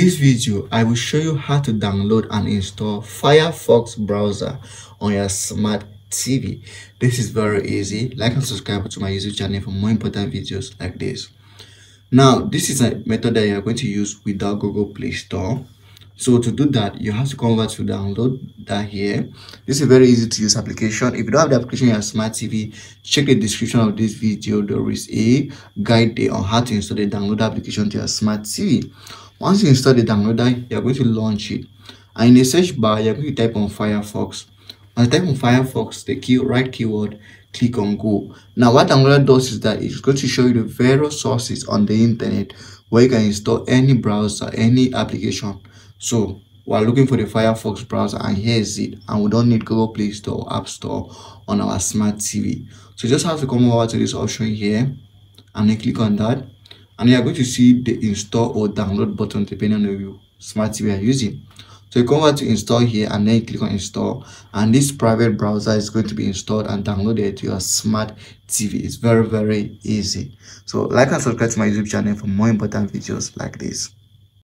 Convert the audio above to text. this video, I will show you how to download and install Firefox browser on your smart TV. This is very easy. Like and subscribe to my YouTube channel for more important videos like this. Now, this is a method that you are going to use without Google Play Store. So to do that, you have to come over to download that here. This is a very easy to use application. If you don't have the application on your smart TV, check the description of this video. There is a guide there on how to install the download application to your smart TV. Once you install the downloader, you're going to launch it. And in the search bar, you're going to type on Firefox. When you type on Firefox, the right keyword, click on Go. Now, what downloader does is that it's going to show you the various sources on the internet where you can install any browser, any application. So we're looking for the Firefox browser, and here's it. And we don't need Google Play Store or App Store on our smart TV. So you just have to come over to this option here and then click on that. And you're going to see the install or download button depending on your smart TV you're using. So you come over to install here and then you click on install. And this private browser is going to be installed and downloaded to your smart TV. It's very, very easy. So like and subscribe to my YouTube channel for more important videos like this.